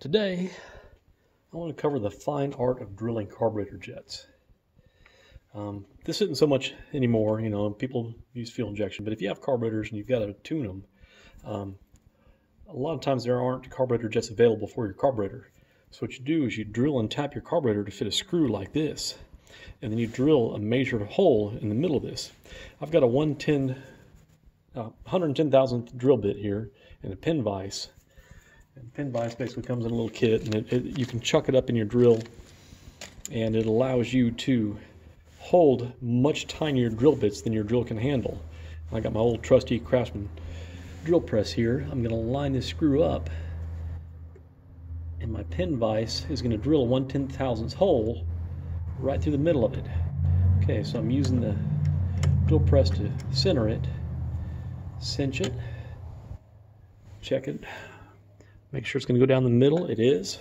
Today, I want to cover the fine art of drilling carburetor jets. This isn't so much anymore, you know, people use fuel injection, but if you have carburetors and you've got to tune them, a lot of times there aren't carburetor jets available for your carburetor. So what you do is you drill and tap your carburetor to fit a screw like this, and then you drill a measured hole in the middle of this. I've got a 110,000th drill bit here and a pin vise. And pin vise basically comes in a little kit, and you can chuck it up in your drill, and it allows you to hold much tinier drill bits than your drill can handle. I got my old trusty Craftsman drill press here. I'm going to line this screw up, and my pin vise is going to drill a 1/10,000th hole right through the middle of it. Okay, so I'm using the drill press to center it, cinch it, check it, make sure it's going to go down the middle. It is.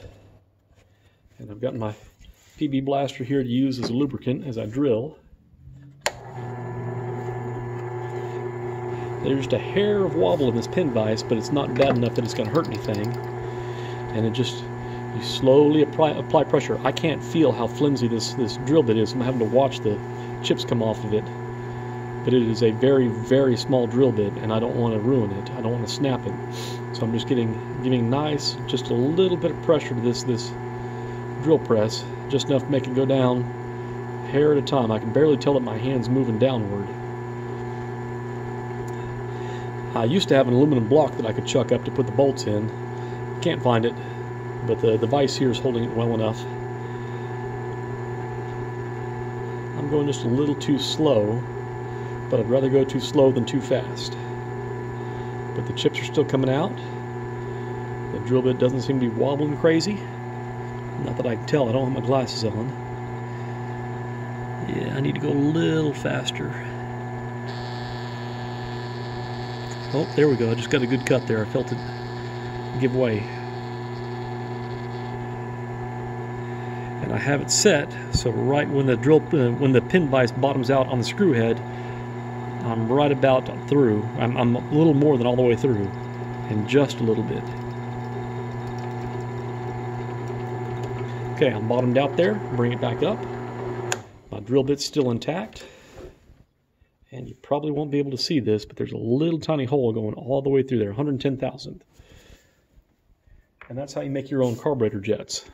And I've got my PB blaster here to use as a lubricant as I drill. There's just a hair of wobble in this pin vise, but it's not bad enough that it's going to hurt anything. And it just, you slowly apply pressure. I can't feel how flimsy this drill bit is. I'm having to watch the chips come off of it. But it is a very, very small drill bit, and I don't want to ruin it. I don't want to snap it. So I'm just giving just a little bit of pressure to this drill press, just enough to make it go down hair at a time. I can barely tell that my hand's moving downward. I used to have an aluminum block that I could chuck up to put the bolts in. Can't find it, but the vise here is holding it well enough. I'm going just a little too slow, but I'd rather go too slow than too fast. But the chips are still coming out. The drill bit doesn't seem to be wobbling crazy. Not that I can tell, I don't have my glasses on. Yeah, I need to go a little faster. Oh, there we go, I just got a good cut there. I felt it give way. And I have it set, so right when the pin vise bottoms out on the screw head, I'm right about through. I'm a little more than all the way through, and just a little bit. Okay, I'm bottomed out there. Bring it back up. My drill bit's still intact. And you probably won't be able to see this, but there's a little tiny hole going all the way through there, 110,000th. And that's how you make your own carburetor jets.